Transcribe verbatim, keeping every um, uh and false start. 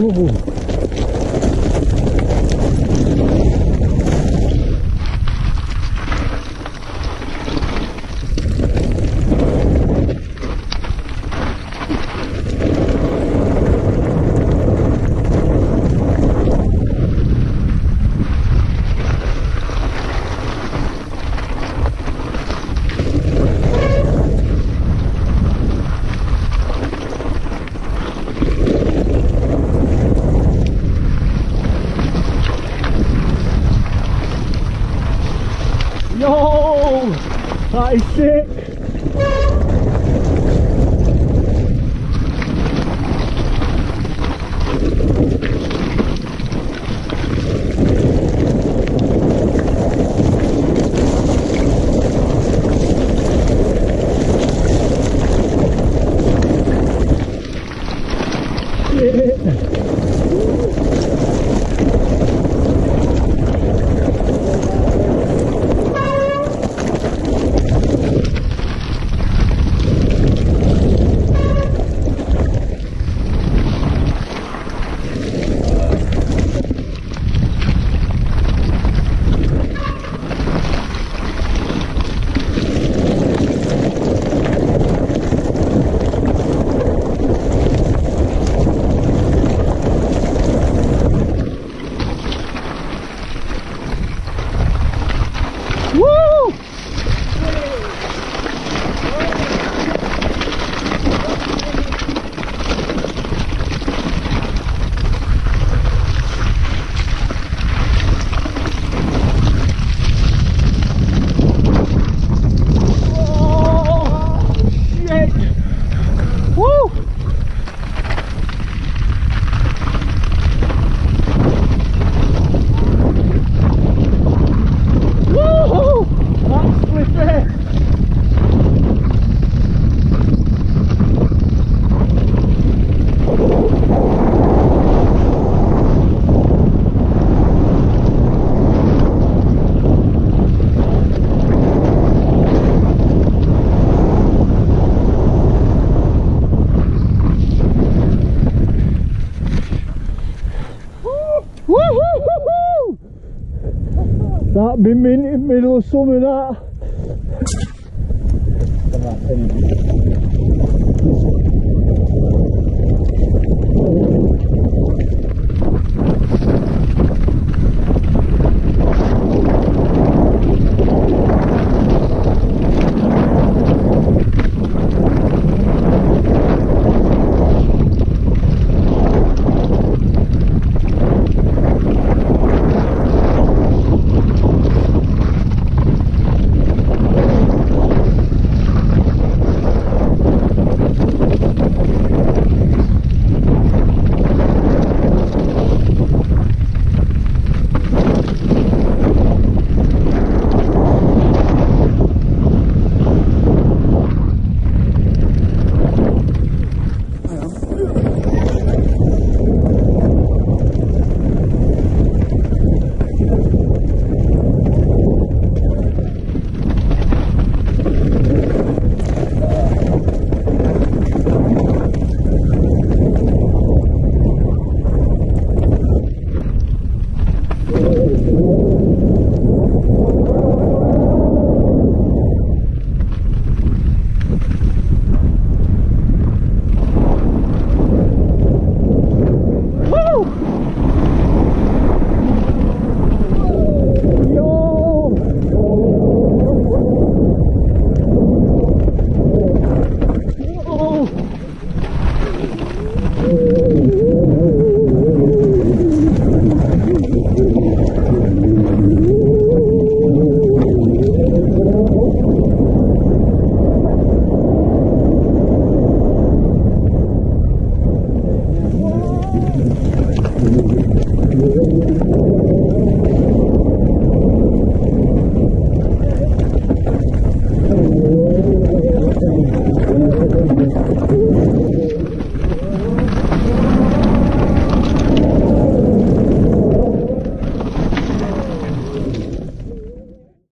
klubu. Yo, that is sick. That been in the middle of summer, that.